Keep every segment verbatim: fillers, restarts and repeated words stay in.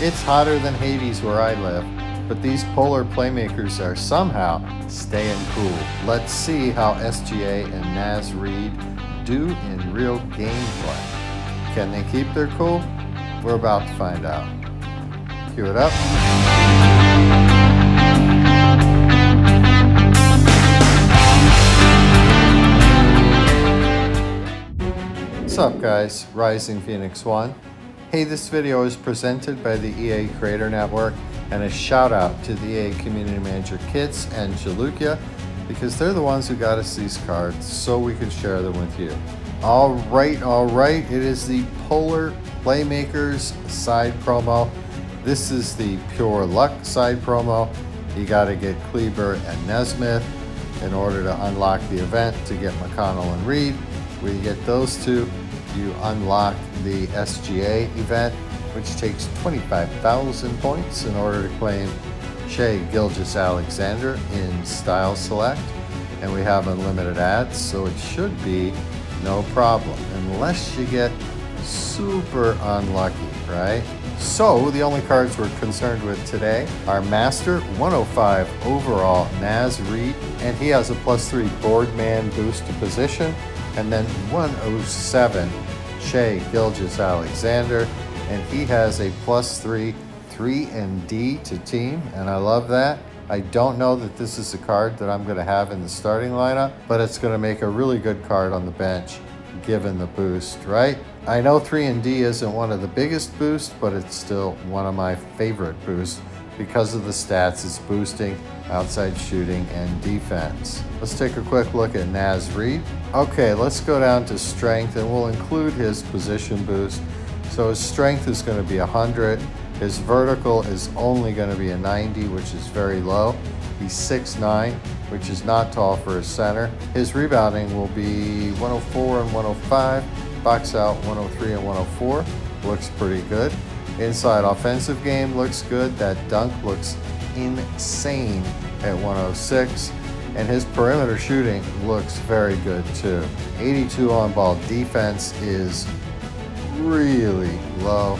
It's hotter than Hades where I live, but these Polar Playmakers are somehow staying cool. Let's see how S G A and Naz Reed do in real gameplay. Can they keep their cool? We're about to find out. Cue it up. What's up guys, Rising Phoenix one. Hey, this video is presented by the E A Creator Network, and a shout out to the E A Community Manager Kits and Jalukia, because they're the ones who got us these cards so we could share them with you. All right, all right, it is the Polar Playmakers side promo. This is the Pure Luck side promo. You gotta get Kleber and Nesmith in order to unlock the event to get McConnell and Reed. When you get those two, you unlock the S G A event, which takes twenty-five thousand points in order to claim Shai Gilgeous-Alexander in Style Select. And we have unlimited ads, so it should be no problem, unless you get super unlucky, right? So the only cards we're concerned with today are Master, one oh five overall, Naz Reed, and he has a plus three board man boost to position, and then one oh seven Shai Gilgeous-Alexander, and he has a plus three three and D to team, and I love that. I don't know that this is a card that I'm gonna have in the starting lineup, but it's gonna make a really good card on the bench given the boost, right? I know three and D isn't one of the biggest boosts, but it's still one of my favorite boosts because of the stats it's boosting, outside shooting and defense. Let's take a quick look at Naz Reed. Okay, let's go down to strength, and we'll include his position boost. So his strength is gonna be one hundred. His vertical is only gonna be a ninety, which is very low. He's six nine, which is not tall for a center. His rebounding will be one oh four and one oh five, box out one oh three and one oh four, looks pretty good. Inside offensive game looks good. That dunk looks insane at one oh six, and his perimeter shooting looks very good too. eighty-two on ball defense is really low.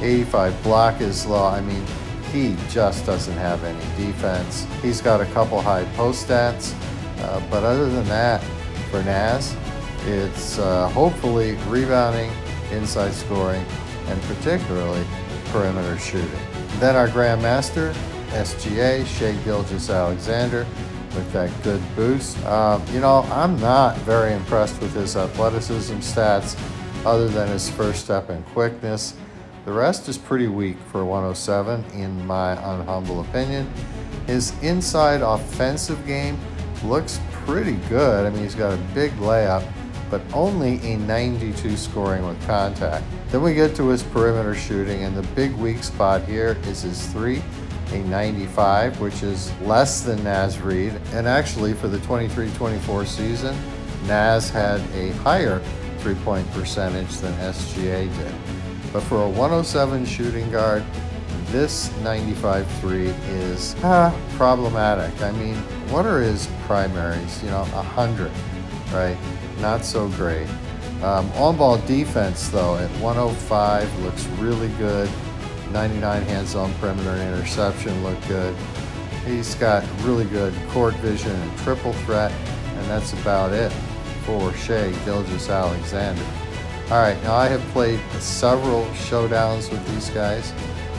eighty-five block is low. I mean, he just doesn't have any defense. He's got a couple high post stats, uh, but other than that, for Naz, it's uh, hopefully rebounding, inside scoring, and particularly perimeter shooting. Then our Grandmaster, S G A, Shai Gilgeous-Alexander, with that good boost. Um, you know, I'm not very impressed with his athleticism stats other than his first step and quickness. The rest is pretty weak for one oh seven, in my humble opinion. His inside offensive game looks pretty good. I mean, he's got a big layup, but only a ninety-two scoring with contact. Then we get to his perimeter shooting, and the big weak spot here is his three, a ninety-five, which is less than Naz Reed. And actually for the twenty-three twenty-four season, Naz had a higher three-point percentage than S G A did. But for a one oh seven shooting guard, this ninety-five three is ah, problematic. I mean, what are his primaries? You know, one hundred, right? Not so great. Um, on-ball defense, though, at one oh five looks really good. ninety-nine hands-on perimeter and interception look good. He's got really good court vision and triple threat, and that's about it for Shai Gilgeous-Alexander. All right, now I have played several showdowns with these guys,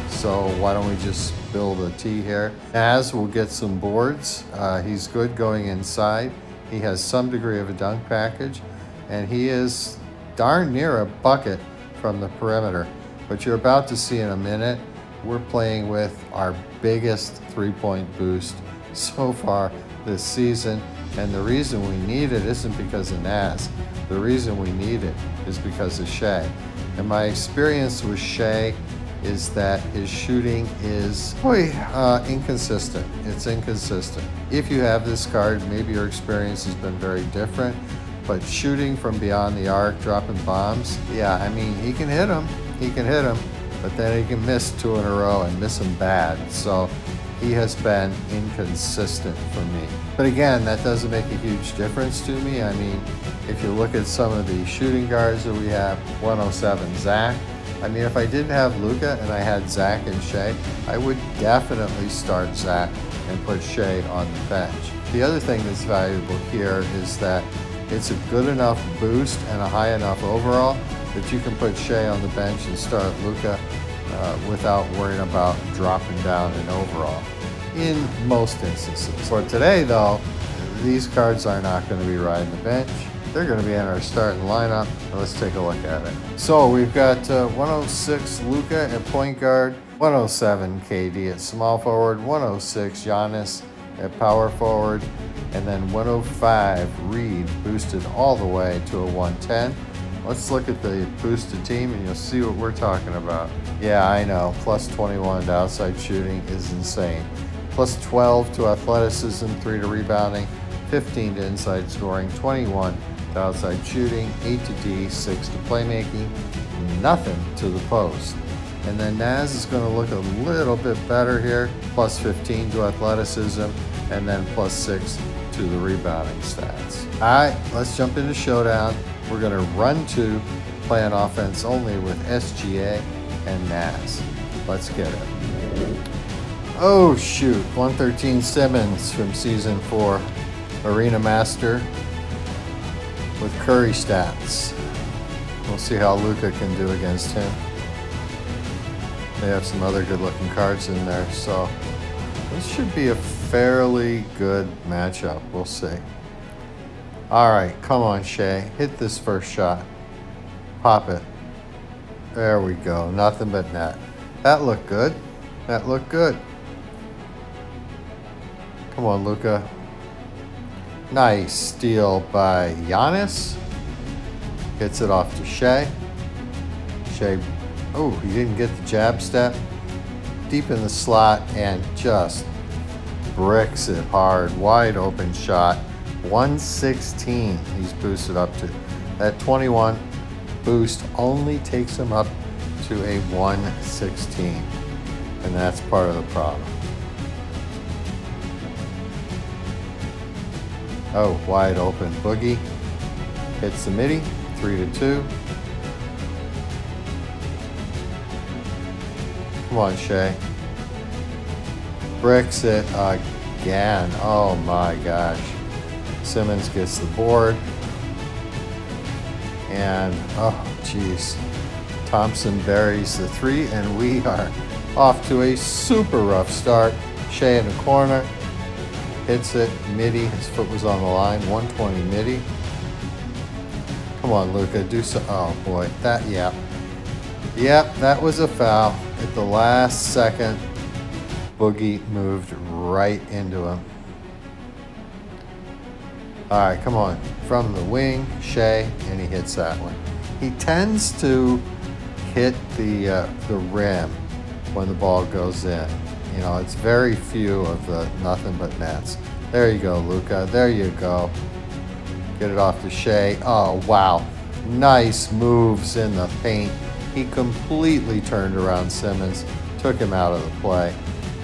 so why don't we just build a T here. Naz will get some boards. Uh, he's good going inside. He has some degree of a dunk package, and he is darn near a bucket from the perimeter. But you're about to see in a minute, we're playing with our biggest three-point boost so far this season. And the reason we need it isn't because of Naz. The reason we need it is because of Shai. And my experience with Shai is that his shooting is boy, uh, inconsistent. It's inconsistent. If you have this card, maybe your experience has been very different, but shooting from beyond the arc, dropping bombs, yeah, I mean, he can hit them. He can hit them, but then he can miss two in a row and miss them bad. So he has been inconsistent for me. But again, that doesn't make a huge difference to me. I mean, if you look at some of the shooting guards that we have, one oh seven Zach I mean, if I didn't have Luka and I had Zach and Shai, I would definitely start Zach and put Shai on the bench. The other thing that's valuable here is that it's a good enough boost and a high enough overall that you can put Shai on the bench and start Luka uh, without worrying about dropping down an overall in most instances. For today though, these cards are not going to be riding the bench. They're going to be in our starting lineup. Let's take a look at it. So we've got uh, one oh six Luka at point guard, one oh seven K D at small forward, one oh six Giannis at power forward, and then one oh five Reed boosted all the way to a one ten. Let's look at the boosted team and you'll see what we're talking about. Yeah, I know, plus twenty-one to outside shooting is insane. Plus twelve to athleticism, three to rebounding, fifteen to inside scoring, twenty-one to outside shooting, eight to D, six to playmaking, nothing to the post. And then Naz is going to look a little bit better here, plus fifteen to athleticism, and then plus six to the rebounding stats. All right, let's jump into Showdown. We're going to run two, play an offense only with S G A and Naz. Let's get it. Oh shoot, one thirteen Simmons from season four. Arena Master with Curry stats. We'll see how Luka can do against him. They have some other good looking cards in there, so this should be a fairly good matchup. We'll see. All right, come on Shai, hit this first shot. Pop it. There we go, nothing but net. That looked good, that looked good. Come on Luka. Nice steal by Giannis. Gets it off to Shai. Shai, oh, he didn't get the jab step. Deep in the slot and just bricks it hard. Wide open shot. one sixteen he's boosted up to. That twenty-one boost only takes him up to a one sixteen. And that's part of the problem. Oh, wide open Boogie. Hits the midi, three to two. Come on, Shai. Bricks it again. Oh my gosh. Simmons gets the board. And oh geez. Thompson buries the three and we are off to a super rough start. Shai in the corner. Hits it, midi, his foot was on the line, one twenty midi. Come on, Luka, do so, oh boy, that, yep. Yep, that was a foul. At the last second, Boogie moved right into him. All right, come on, from the wing, Shai, and he hits that one. He tends to hit the, uh, the rim when the ball goes in. You know, it's very few of the nothing but nets. There you go, Luka. There you go. Get it off to Shai. Oh, wow. Nice moves in the paint. He completely turned around Simmons, took him out of the play.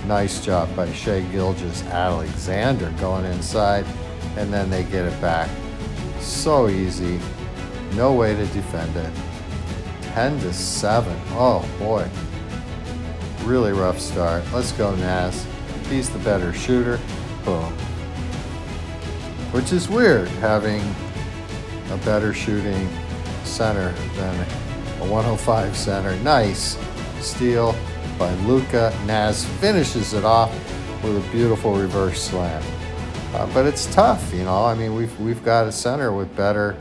Nice job by Shai Gilgeous-Alexander going inside, and then they get it back. So easy. No way to defend it. ten to seven. Oh, boy. Really rough start. Let's go Naz. He's the better shooter. Boom. Which is weird, having a better shooting center than a one oh five center. Nice steal by Luka. Naz finishes it off with a beautiful reverse slam. Uh, but it's tough, you know. I mean, we've, we've got a center with better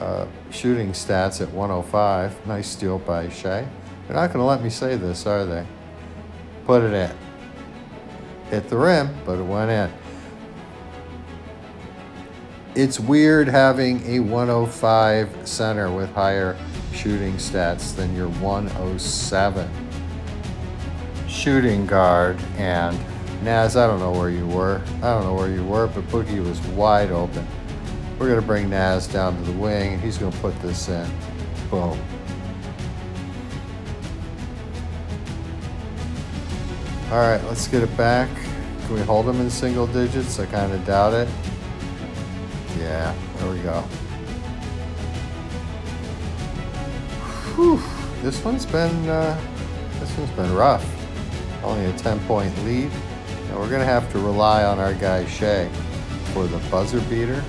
uh, shooting stats at one oh five. Nice steal by Shai. They're not going to let me say this, are they? Put it in. Hit the rim, but it went in. It's weird having a one oh five center with higher shooting stats than your one oh seven shooting guard. And Naz, I don't know where you were. I don't know where you were, but Boogie was wide open. We're going to bring Naz down to the wing, and he's going to put this in. Boom. All right, let's get it back. Can we hold them in single digits? I kind of doubt it. Yeah, there we go. Whew, this one's been uh, this one's been rough. Only a ten point lead, and we're gonna have to rely on our guy Shai for the buzzer beater.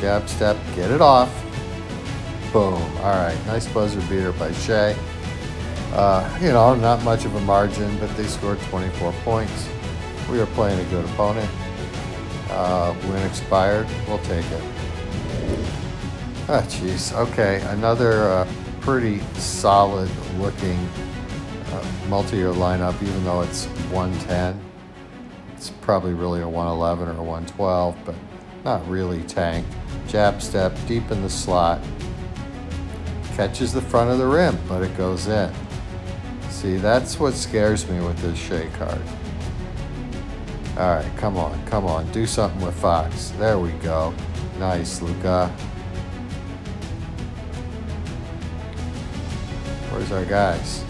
Jab step, get it off. Boom. All right, nice buzzer beater by Shai. Uh, you know, not much of a margin, but they scored twenty-four points. We are playing a good opponent. Uh, win expired, we'll take it. Ah, oh, jeez. Okay, another uh, pretty solid looking uh, multi-year lineup, even though it's one ten. It's probably really a one eleven or a one twelve, but not really tanked. Jab step, deep in the slot. Catches the front of the rim, but it goes in. See, that's what scares me with this Shai card. All right, come on, come on. Do something with Fox. There we go. Nice, Luka. Where's our guys?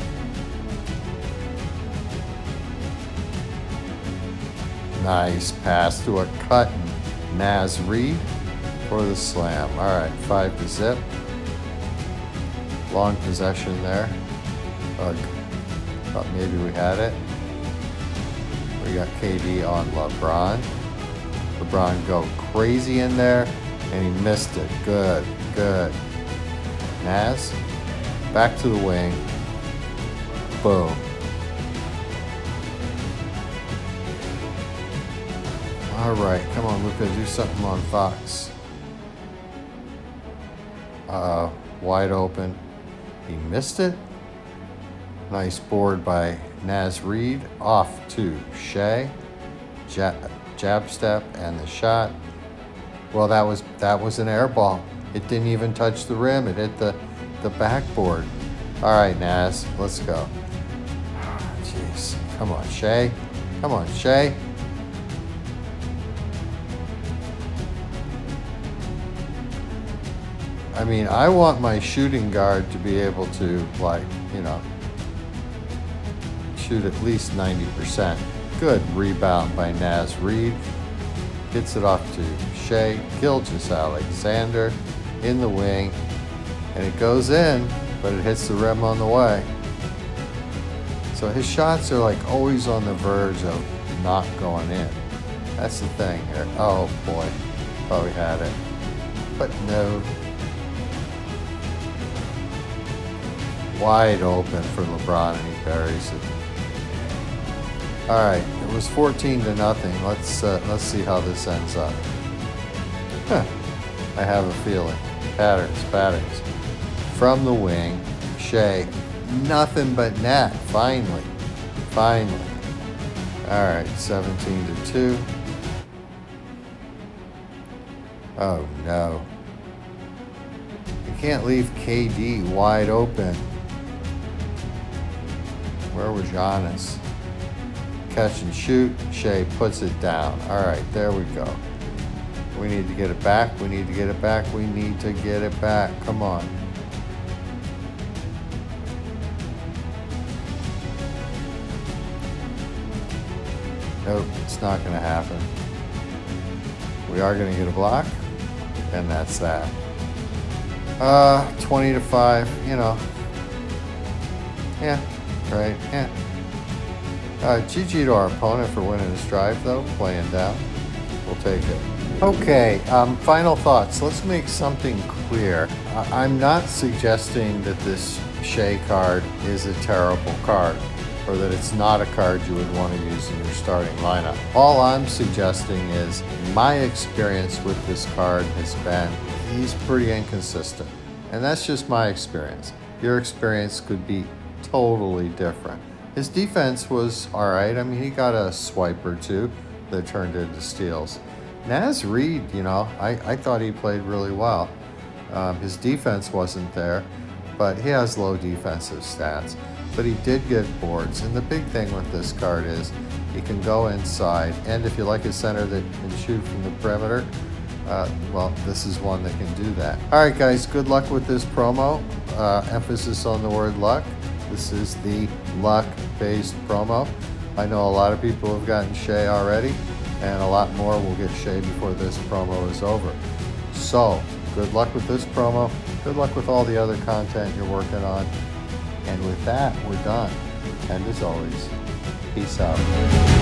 Nice pass to a cut and Naz Reed for the slam. All right, five to zip. Long possession there. Ugh. Thought maybe we had it. We got K D on LeBron. LeBron go crazy in there, and he missed it. Good, good. Naz, back to the wing. Boom. All right, come on, Luka, do something on Fox. Uh, wide open. He missed it. Nice board by Naz Reed. Off to Shai. Jab, jab step and the shot. Well, that was that was an air ball. It didn't even touch the rim. It hit the, the backboard. All right, Naz, let's go. Jeez, oh, come on, Shai. Come on, Shai. I mean, I want my shooting guard to be able to, like, you know, shoot at least ninety percent. Good rebound by Naz Reed. Gets it off to Shai Gilgeous-Alexander in the wing. And it goes in, but it hits the rim on the way. So his shots are, like, always on the verge of not going in. That's the thing here. Oh, boy. Thought we had it. But no. Wide open for LeBron, and he buries it. All right, it was fourteen to nothing. Let's uh, let's see how this ends up. Huh. I have a feeling. Patterns, patterns. From the wing, Shai, nothing but net. Finally, finally. All right, seventeen to two. Oh no! You can't leave K D wide open. Where was Giannis? Catch and shoot. Shai puts it down. All right, there we go. We need to get it back. We need to get it back. We need to get it back. Come on. Nope, it's not going to happen. We are going to get a block, and that's that. Uh, twenty to five, you know. Yeah. Right, yeah. Uh, G G to our opponent for winning this drive, though. Playing down. We'll take it. Okay, um, final thoughts. Let's make something clear. I I'm not suggesting that this Shai card is a terrible card, or that it's not a card you would want to use in your starting lineup. All I'm suggesting is my experience with this card has been he's pretty inconsistent. And that's just my experience. Your experience could be totally different. His defense was all right. I mean, he got a swipe or two that turned into steals. Naz Reed, you know, I, I thought he played really well. Um, his defense wasn't there, but he has low defensive stats. But he did get boards, and the big thing with this card is he can go inside, and if you like a center that can shoot from the perimeter, Uh, well, this is one that can do that. All right, guys, good luck with this promo. Uh, emphasis on the word luck. This is the luck-based promo. I know a lot of people have gotten Shai already, and a lot more will get Shai before this promo is over. So Good luck with this promo. Good luck with all the other content you're working on. And with that, we're done. And as always, peace out.